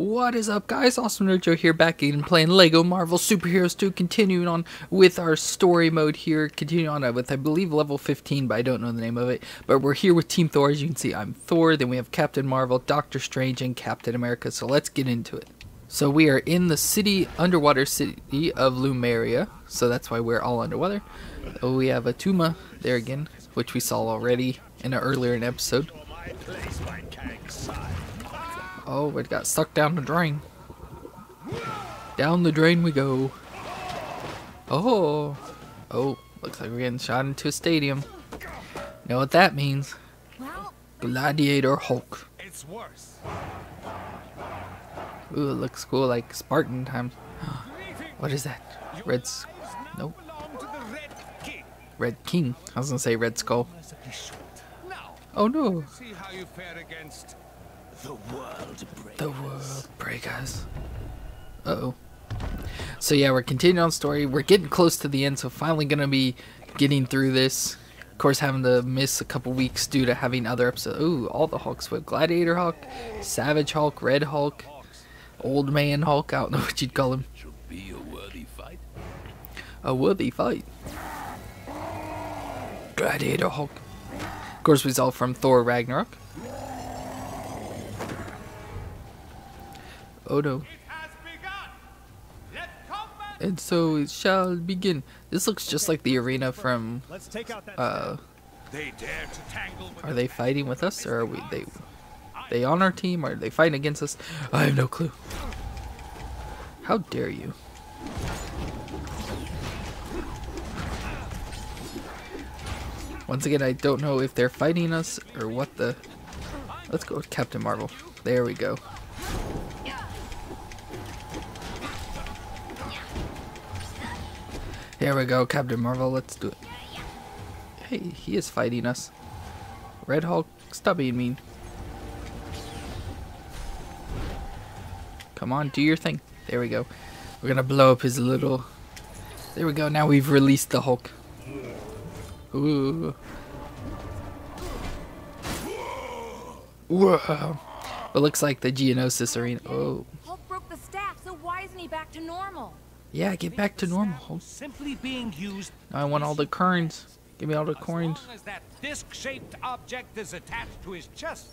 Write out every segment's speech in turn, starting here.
What is up, guys? Awesome Nerd Joe here, back again playing Lego Marvel Super Heroes 2, continuing on with our story mode here, continuing on with, I believe, level 15, but I don't know the name of it, but we're here with Team Thor. As you can see, I'm Thor, then we have Captain Marvel, Doctor Strange, and Captain America, so let's get into it. So we are in the city, underwater city of Lumeria, so that's why we're all underwater. We have Atuma there again, which we saw already in an earlier episode. Oh, it got stuck down the drain. Down the drain we go. Oh, looks like we're getting shot into a stadium. Know what that means? Gladiator Hulk. It's worse. Ooh, it looks cool, like Spartan times. What is that? Red Skull? Nope. Red King. I was gonna say Red Skull. Oh no. See how you fare against The world breakers. Uh-oh. So yeah, we're continuing on story. We're getting close to the end, so finally gonna be getting through this. Of course, having to miss a couple weeks due to having other episodes. Ooh, all the Hulks with Gladiator Hulk, Savage Hulk, Red Hulk, Old Man Hulk. I don't know what you'd call him. Should be a worthy fight. A worthy fight. Gladiator Hulk. Of course, we saw from Thor Ragnarok. Oh no. It has begun. Let combat... And so it shall begin. This looks just like the arena from they dare to tangle with... Are they fighting with us, or are we they on our team, or are they fighting against us? I have no clue. How dare you? Once again, I don't know if they're fighting us or what the... Let's go with Captain Marvel. There we go. Here we go, Captain Marvel, let's do it. Hey, he is fighting us. Red Hulk, stop being mean. Come on, do your thing. There we go. We're gonna blow up his little... There we go, now we've released the Hulk. Ooh. Whoa. It looks like the Geonosis arena. Oh. Hulk broke the staff, so why isn't he back to normal? Yeah, get back to normal. Simply being used. I want all the coins. Give me all the coins. As long as that disc-shaped object is attached to his chest.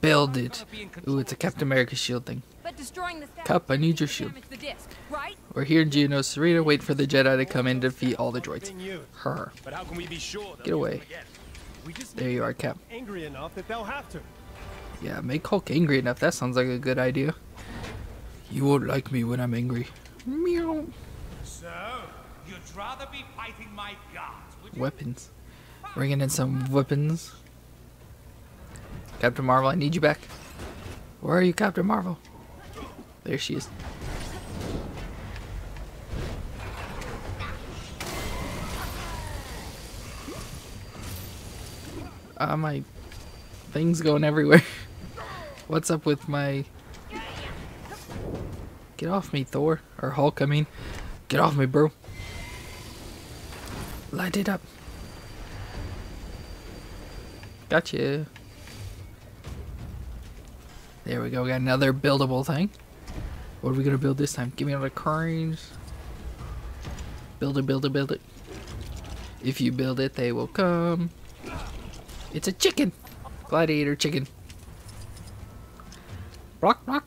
Build it. Ooh, it's a Captain America shield thing. But destroying the staff. Cup, I need your shield. The disc, right? We're here in Geonosis Arena. Wait for the Jedi to come in to defeat all the droids. Her. But how can we be sure? Get away. There you are, Cap. Angry enough that they'll have to. Yeah, make Hulk angry enough. That sounds like a good idea. You won't like me when I'm angry. Meow. So, you'd rather be fighting my guards, would you? Weapons. Bringing in some weapons. Captain Marvel, I need you back. Where are you, Captain Marvel? There she is. My thing's going everywhere. What's up with my... Get off me, Thor. Or Hulk, I mean. Get off me, bro. Light it up. Gotcha. There we go. We got another buildable thing. What are we going to build this time? Give me all the coins. Build it, build it, build it. If you build it, they will come. It's a chicken. Gladiator chicken. Rock, rock.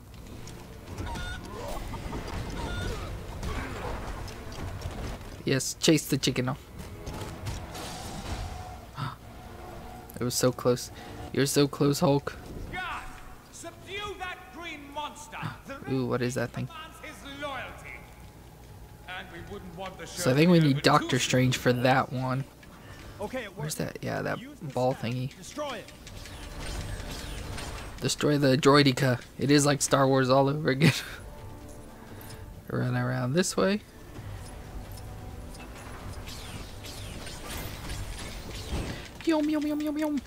Yes, chase the chicken off. It was so close. You're so close, Hulk. God, subdue that green monster. Ooh, what is that thing? And we wouldn't want the so I think we need Doctor Strange for that one. Okay, where's that? Yeah, that ball thingy. Destroy it. Destroy the droidica. It is like Star Wars all over again. Run around this way. Yum, yum, yum, yum, yum.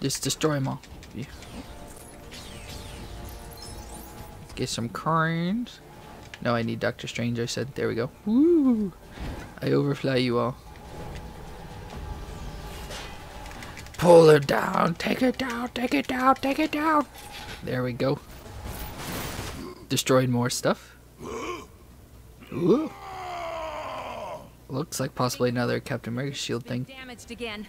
Just destroy them all. Yeah. Get some coins. No, I need Doctor Strange, I said. There we go. Woo! I overfly you all. Pull her down. Take it down. Take it down. Take it down. There we go. destroyed more stuff. Ooh. Looks like possibly another Captain America shield thing. Damaged again.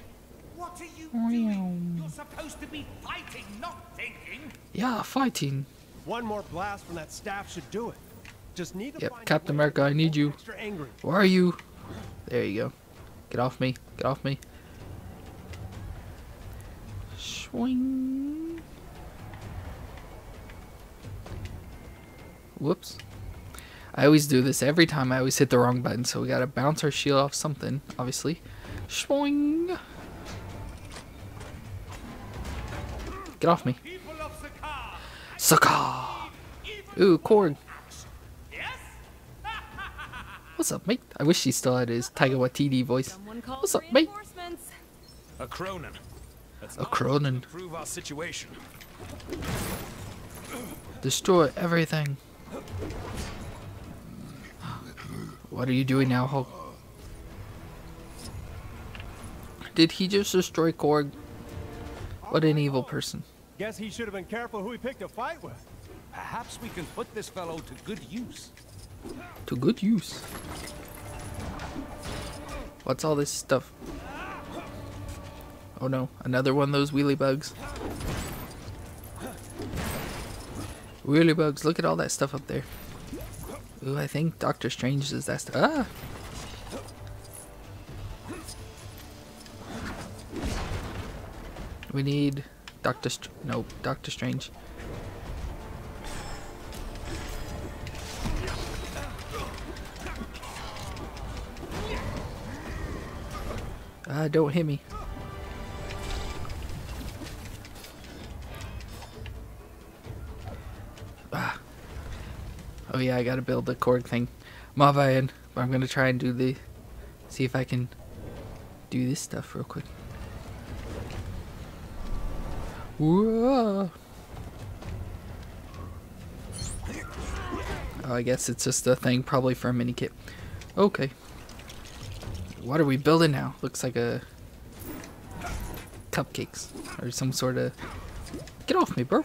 What are you doing? You're supposed to be fighting, not thinking. Yeah, fighting. One more blast from that staff should do it. Just need to find Captain America, I need you. Where are you? There you go. Get off me. Get off me. Swing. Whoops. I always do this every time. I always hit the wrong button, so we gotta bounce our shield off something, obviously. Swing. Get off me. Sakaar. Ooh, Korg. What's up, mate? I wish he still had his Taika Waititi voice. What's up, mate? A Cronin. A Cronin. Improve our situation. Destroy everything. What are you doing now, Hulk? Did he just destroy Korg? What an evil person. Guess he should have been careful who he picked a fight with. Perhaps we can put this fellow to good use. To good use. What's all this stuff? Oh no, another one of those wheelie bugs. Wheelie bugs, look at all that stuff up there. Ooh, I think Doctor Strange does that stuff. Ah! We need Doctor Strange. Don't hit me. Ah. Oh yeah, I gotta build the Korg thing. My bad. I'm gonna try and do the... See if I can do this stuff real quick. Whoa. Oh, I guess it's just a thing probably for a mini kit. Okay. What are we building now? Looks like a cupcakes or some sort of... Get off me, bro.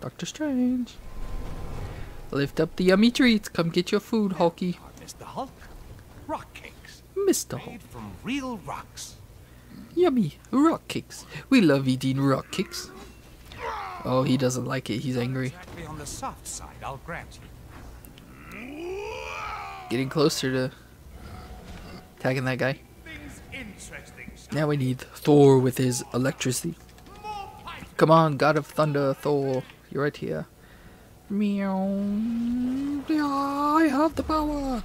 Doctor Strange. Lift up the yummy treats. Come get your food, Hulky. Mr. Hulk. Rock cakes. Mr. Hulk. Made from real rocks. Yummy. Rock cakes. We love eating rock cakes. Oh, he doesn't like it. He's angry. Exactly on the soft side, I'll grant you. Getting closer to... tagging that guy. Now we need Thor with his electricity. Come on, God of Thunder, Thor. You're right here. Meow. Yeah, I have the power.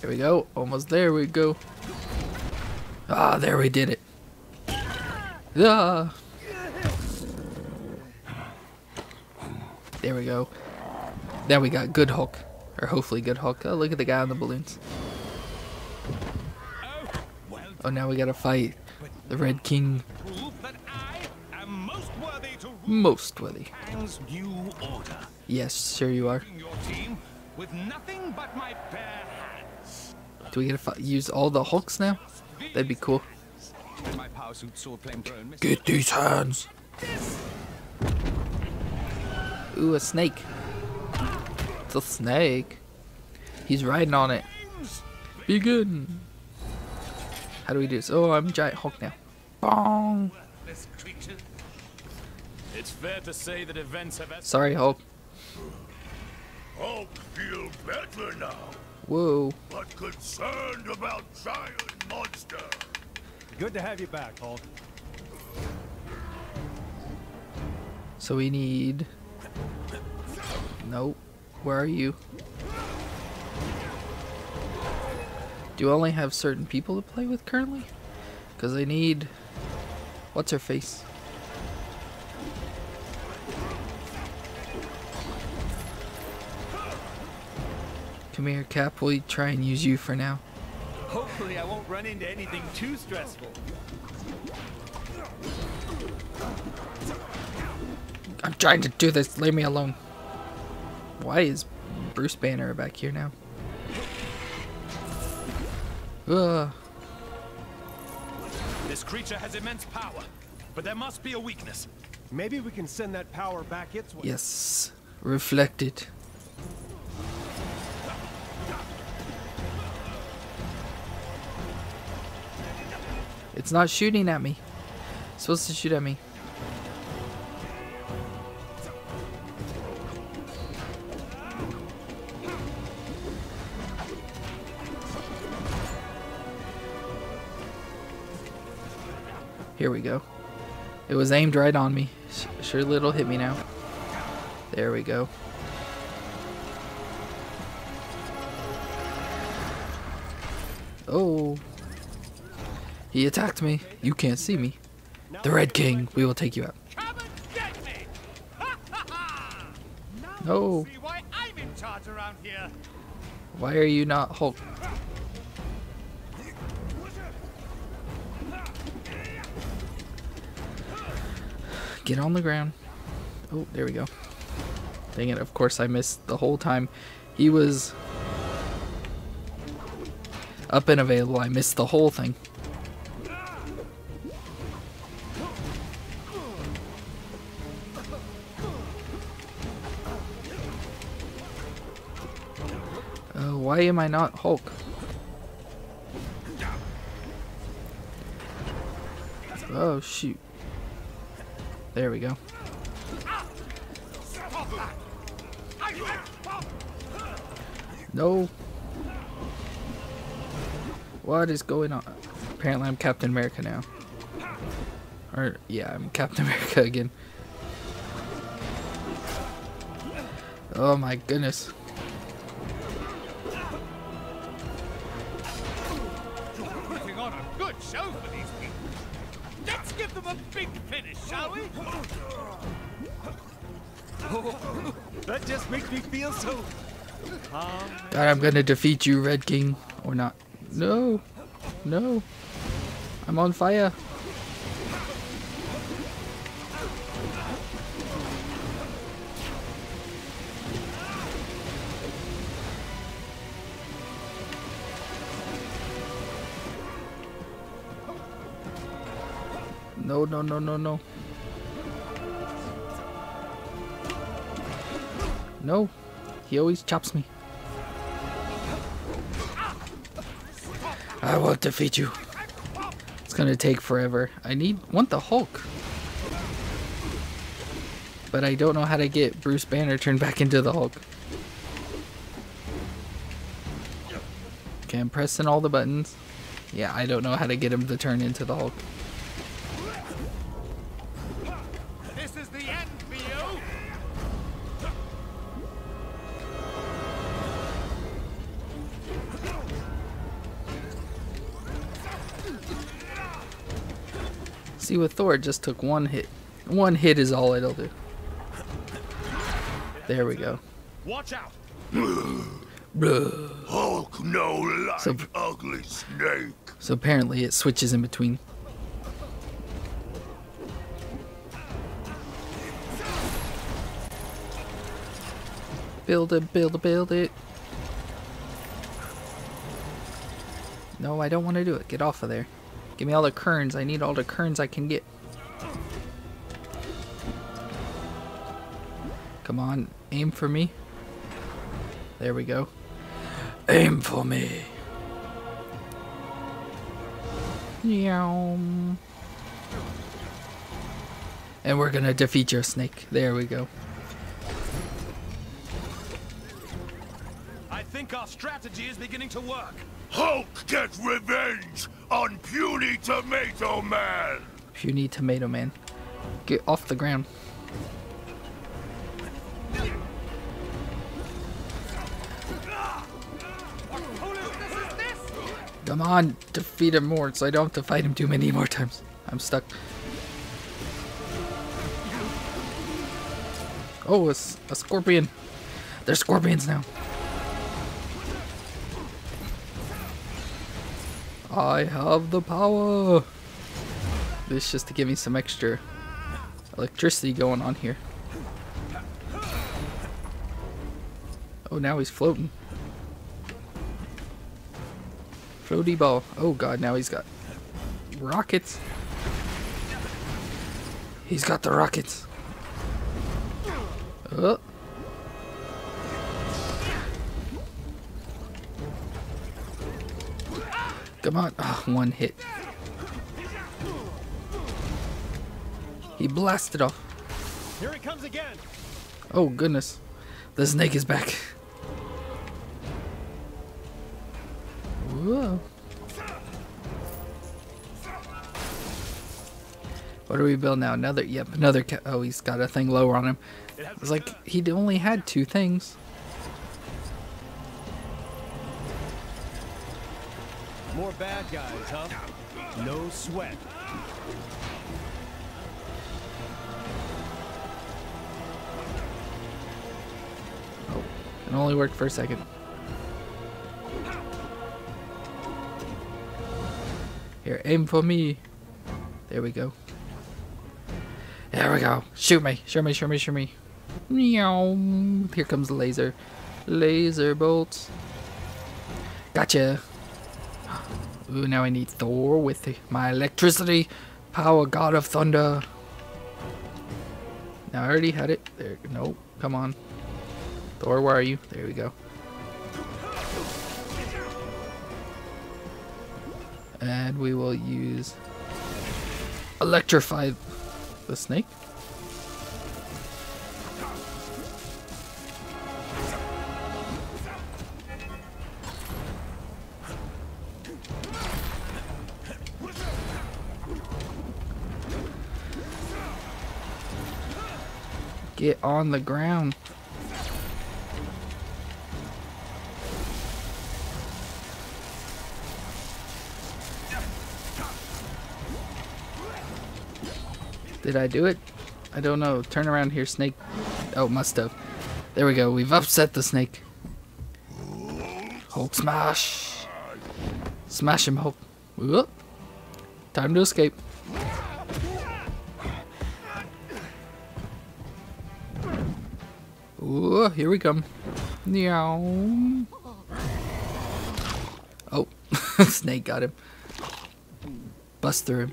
There we go. Almost there we go. Ah, there we did it. Ah. There we go. Now we got good Hulk, or hopefully good Hulk. Oh, look at the guy on the balloons. Oh, now we gotta fight the Red King. Most worthy. Yes, sure you are. Do we gotta use all the Hulks now? That'd be cool. Get these hands! Ooh, a snake. The snake. He's riding on it. Be good. How do we do this? Oh, I'm Giant Hulk now. Bong. It's fair to say that events have... Sorry, Hulk. Hulk feels better now. Whoa. But concerned about giant monster. Good to have you back, Hulk. So we need... Nope. Where are you? Do I only have certain people to play with currently? Because I need... What's her face? Come here, Cap. We'll try and use you for now. Hopefully I won't run into anything too stressful. I'm trying to do this. Leave me alone. Why is Bruce Banner back here now? This creature has immense power. But there must be a weakness. Maybe we can send that power back its way. Yes, reflect it. It's not shooting at me. It's supposed to shoot at me. Here we go. It was aimed right on me. Surely it'll hit me now. There we go. Oh. He attacked me. You can't see me. The Red King. We will take you out. Come and get me. No. See why I'm in charge around here. Why are you not Hulk? Get on the ground. Oh, there we go. Dang it, of course I missed the whole time. He was up and available. I missed the whole thing. Why am I not Hulk? Oh, shoot. There we go. No. What is going on? Apparently I'm Captain America now. Or, yeah, I'm Captain America again. Oh my goodness. Putting on a good show for these people. Let's give them a big finish, shall we? Oh, that just makes me feel so calm. God, I'm gonna defeat you, Red King, or not. No, no, I'm on fire. No, no, no, no, no. No. He always chops me. I will defeat you. It's gonna take forever. I want the Hulk. But I don't know how to get Bruce Banner turned back into the Hulk. Okay, I'm pressing all the buttons. Yeah, I don't know how to get him to turn into the Hulk. See, with Thor, it just took one hit. One hit is all it'll do. There we go. Watch out! Hulk, no life, so, ugly snake. So apparently, it switches in between. Build it, build it, build it. No, I don't want to do it. Get off of there. Give me all the kerns. I need all the kerns I can get. Come on, aim for me. There we go. Aim for me. Yum. And we're gonna defeat your snake. There we go. I think our strategy is beginning to work. Hulk gets revenge on Puny Tomato Man! Puny Tomato Man. Get off the ground. Come on, defeat him more so I don't have to fight him too many more times. I'm stuck. Oh, it's a scorpion. They're scorpions now. I have the power. This is just to give me some extra electricity going on here. Oh, now he's floating. Floaty ball. Oh god, now he's got rockets. He's got the rockets. Oh. Come on. Oh, one hit. He blasted off. Here he comes again. Oh, goodness. The snake is back. Whoa. What do we build now? Another, yep, another. Oh, he's got a thing lower on him. It's like he only had two things. More bad guys, huh? No sweat. Oh, it only worked for a second. Here, aim for me. There we go. There we go. Shoot me. Shoot me, shoot me, shoot me. Meow. Here comes the laser. Laser bolts. Gotcha. Ooh, now I need Thor with my electricity. Power god of thunder. Now I already had it. There. Nope. Come on. Thor, where are you? There we go. And we will use... Electrify... The snake? Get on the ground. Did I do it? I don't know. Turn around here, snake. Oh, must have. There we go. We've upset the snake. Hulk smash. Smash him, Hulk. Whoop. Time to escape. Ooh, here we come. Meow. Oh, snake got him. Bust through him.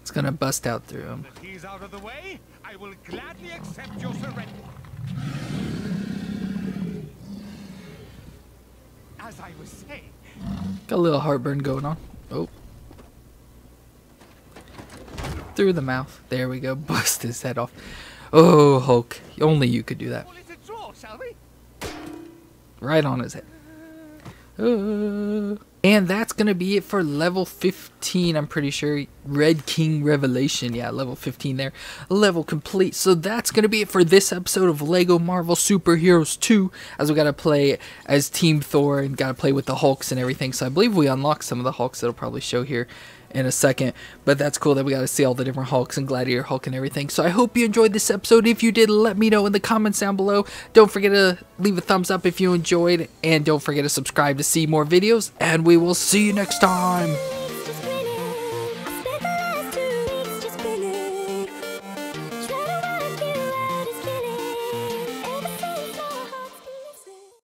It's gonna bust out through him. If he's out of the way, I will gladly accept your surrender. As I was saying, got a little heartburn going on. Oh, through the mouth. There we go. Bust his head off. Oh, Hulk! Only you could do that. Well, it's a draw, shall we? Right on his head. And that's going to be it for level 15, I'm pretty sure. Red King Revelation. Yeah, level 15 there. Level complete. So that's going to be it for this episode of LEGO Marvel Super Heroes 2. As we got to play as Team Thor and got to play with the Hulks and everything. So I believe we unlocked some of the Hulks that'll probably show here in a second, but that's cool that we got to see all the different Hulks and Gladiator Hulk and everything. So I hope you enjoyed this episode. If you did, let me know in the comments down below. Don't forget to leave a thumbs up if you enjoyed, and don't forget to subscribe to see more videos, and we will see you next time.